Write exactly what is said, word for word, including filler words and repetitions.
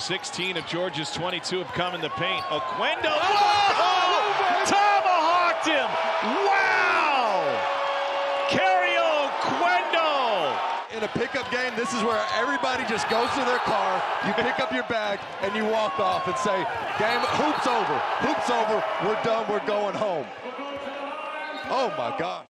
sixteen of Georgia's twenty-two have come in the paint. Oquendo. Oh, oh, tomahawked him. Wow. Kario Oquendo. In a pickup game, this is where everybody just goes to their car. You pick up your bag and you walk off and say, "Game, hoops over. Hoops over. We're done. We're going home." Oh my God.